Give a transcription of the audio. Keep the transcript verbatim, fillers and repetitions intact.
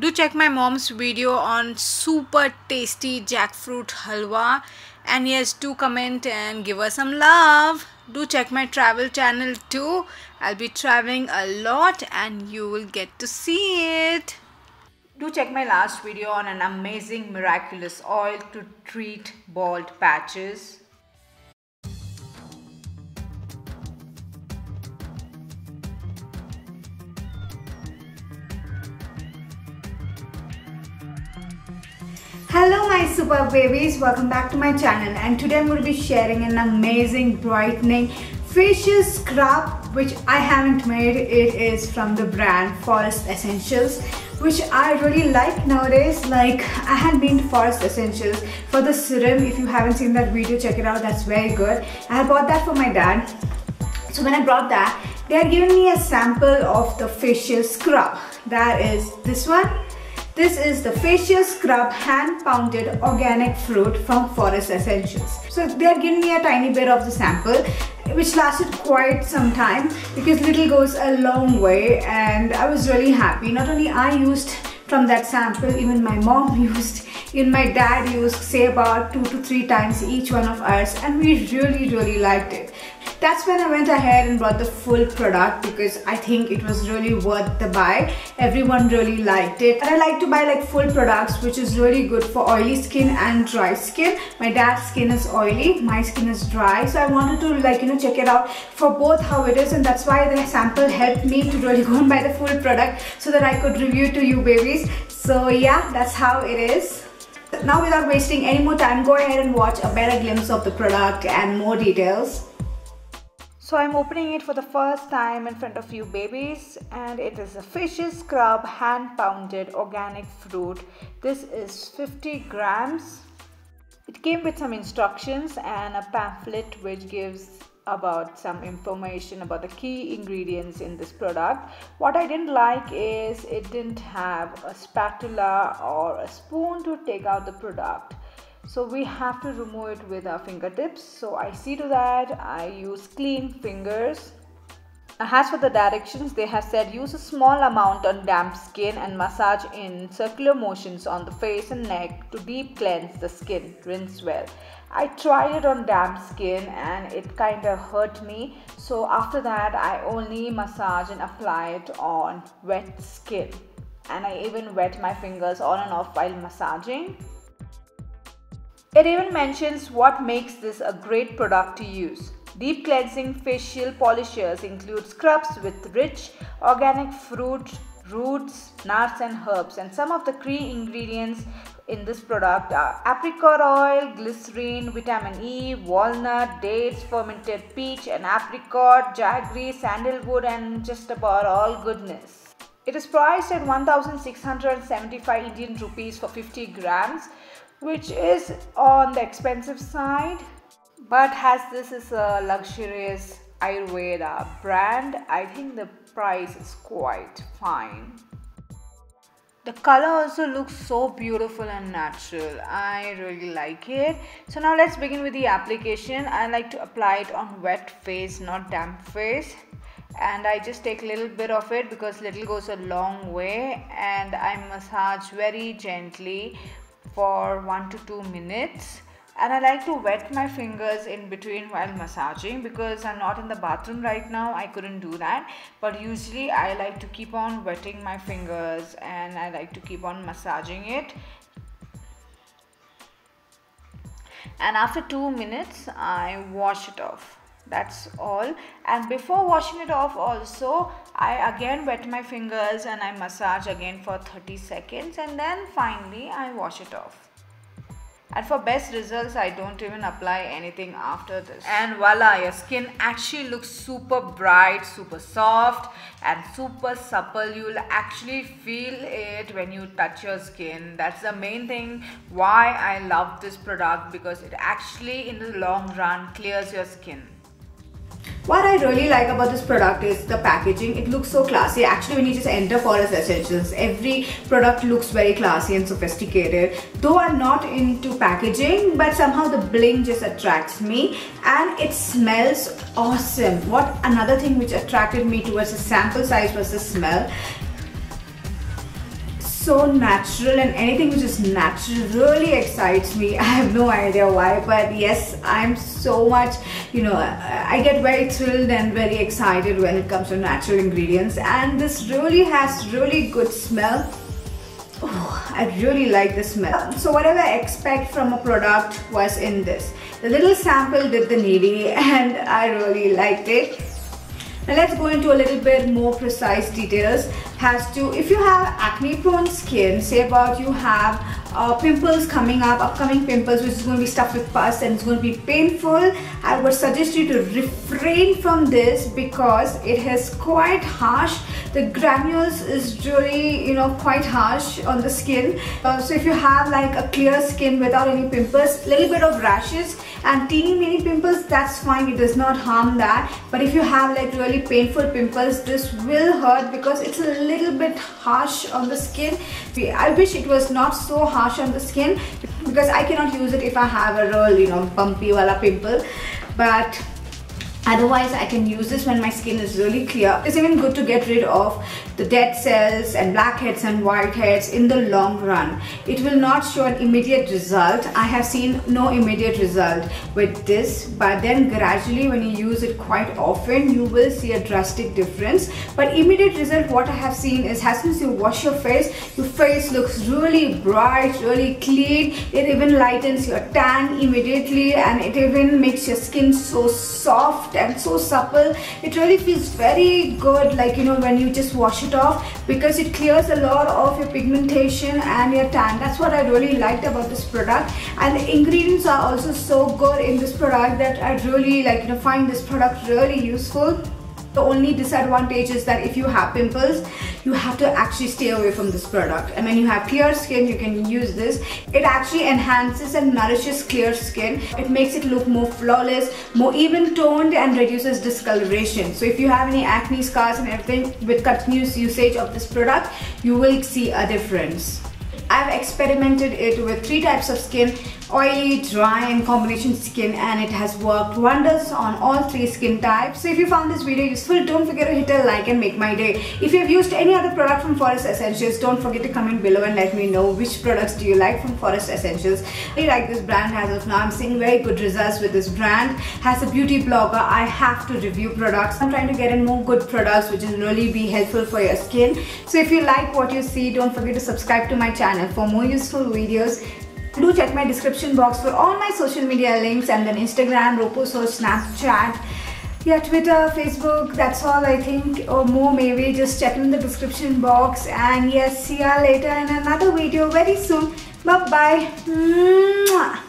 Do check my mom's video on super tasty jackfruit halwa, and yes, do comment and give us some love. Do check my travel channel too. I'll be traveling a lot and you will get to see it. Do check my last video on an amazing miraculous oil to treat bald patches. Hello my super babies, welcome back to my channel, and today I'm going to be sharing an amazing brightening facial scrub which I haven't made. It is from the brand Forest Essentials, which I really like nowadays. Like, I had been to Forest Essentials for the serum. If you haven't seen that video, check it out, that's very good. I had bought that for my dad. So when I brought that, they had given me a sample of the facial scrub. That is this one. This is the facial scrub hand pounded organic fruit from Forest Essentials. So they are giving me a tiny bit of the sample, which lasted quite some time because little goes a long way, and I was really happy. Not only I used from that sample, even my mom used, even my dad used, say about two to three times each one of ours, and we really really liked it. That's when I went ahead and bought the full product because I think it was really worth the buy. Everyone really liked it, and I like to buy like full products, which is really good for oily skin and dry skin. My dad's skin is oily, my skin is dry, so I wanted to like you know check it out for both how it is, and that's why the sample helped me to really go and buy the full product so that I could review to you babies. So yeah, that's how it is. Now without wasting any more time, go ahead and watch a better glimpse of the product and more details. So I'm opening it for the first time in front of you babies, and it is a facial scrub hand pounded organic fruit. This is fifty grams. It came with some instructions and a pamphlet which gives about some information about the key ingredients in this product. What I didn't like is it didn't have a spatula or a spoon to take out the product. So we have to remove it with our fingertips. So I see to that, I use clean fingers. As for the directions, they have said use a small amount on damp skin and massage in circular motions on the face and neck to deep cleanse the skin, rinse well. I tried it on damp skin and it kind of hurt me. So after that, I only massage and apply it on wet skin. And I even wet my fingers on and off while massaging. It even mentions what makes this a great product to use. Deep cleansing facial polishers include scrubs with rich organic fruit, roots, nuts and herbs, and some of the key ingredients in this product are apricot oil, glycerine, vitamin E, walnut, dates, fermented peach and apricot, jaggery, sandalwood, and just about all goodness. It is priced at one thousand six hundred seventy-five Indian rupees for fifty grams, which is on the expensive side, but as this is a luxurious Ayurveda brand, I think the price is quite fine. The color also looks so beautiful and natural. I really like it. So now let's begin with the application. I like to apply it on wet face, not damp face, and I just take a little bit of it because little goes a long way, and I massage very gently for one to two minutes, and I like to wet my fingers in between while massaging because I'm not in the bathroom right now. I couldn't do that, but usually I like to keep on wetting my fingers and I like to keep on massaging it. And after two minutes I wash it off. That's all. And before washing it off also, I again wet my fingers and I massage again for thirty seconds, and then finally I wash it off. And for best results, I don't even apply anything after this. And voila, your skin actually looks super bright, super soft and super supple. You'll actually feel it when you touch your skin. That's the main thing why I love this product, because it actually in the long run clears your skin. What I really like about this product is the packaging. It looks so classy. Actually, when you just enter Forest Essentials, every product looks very classy and sophisticated. Though I'm not into packaging, but somehow the bling just attracts me, and it smells awesome. What another thing which attracted me towards the sample size was the smell. so natural, and anything which is natural really excites me. I have no idea why, but yes, I'm so much, you know, I get very thrilled and very excited when it comes to natural ingredients, and this really has really good smell. Oh, I really like the smell. So whatever I expect from a product was in this. The little sample did the needy, and I really liked it. Now let's go into a little bit more precise details. Has to, if you have acne prone skin, say about you have uh, pimples coming up, upcoming pimples which is going to be stuffed with pus and it's going to be painful, I would suggest you to refrain from this because it is quite harsh. The granules is really, you know, quite harsh on the skin. Uh, so if you have like a clear skin without any pimples, little bit of rashes and teeny mini pimples, that's fine, it does not harm that. But if you have like really painful pimples, this will hurt because it's a little bit harsh on the skin. I wish it was not so harsh on the skin because I cannot use it if I have a real, you know, bumpy wala pimple. But otherwise, I can use this when my skin is really clear. It's even good to get rid of the dead cells and blackheads and whiteheads in the long run. It will not show an immediate result. I have seen no immediate result with this, but then gradually when you use it quite often, you will see a drastic difference. But immediate result, what I have seen is as soon as you wash your face, your face looks really bright, really clean. It even lightens your tan immediately, and it even makes your skin so soft and so supple. It really feels very good, like, you know, when you just wash it off, because it clears a lot of your pigmentation and your tan. That's what I really liked about this product, and the ingredients are also so good in this product that I really like, you know, find this product really useful. The only disadvantage is that if you have pimples, you have to actually stay away from this product. And when you have clear skin, you can use this. It actually enhances and nourishes clear skin. It makes it look more flawless, more even toned, and reduces discoloration. So if you have any acne scars and everything, with continuous usage of this product, you will see a difference. I've experimented it with three types of skin: oily, dry, and combination skin, and it has worked wonders on all three skin types. So if you found this video useful, don't forget to hit a like and make my day. If you have used any other product from Forest Essentials, don't forget to comment below and let me know which products do you like from Forest Essentials. I really like this brand as of now. I'm seeing very good results with this brand. As a beauty blogger, I have to review products. I'm trying to get in more good products which will really be helpful for your skin. So if you like what you see, don't forget to subscribe to my channel for more useful videos. Do check my description box for all my social media links, and then Instagram, RopoSource, Snapchat, yeah, Twitter, Facebook, that's all I think, or more maybe. Just check in the description box, and yes, see ya later in another video very soon. Bye bye. Mwah.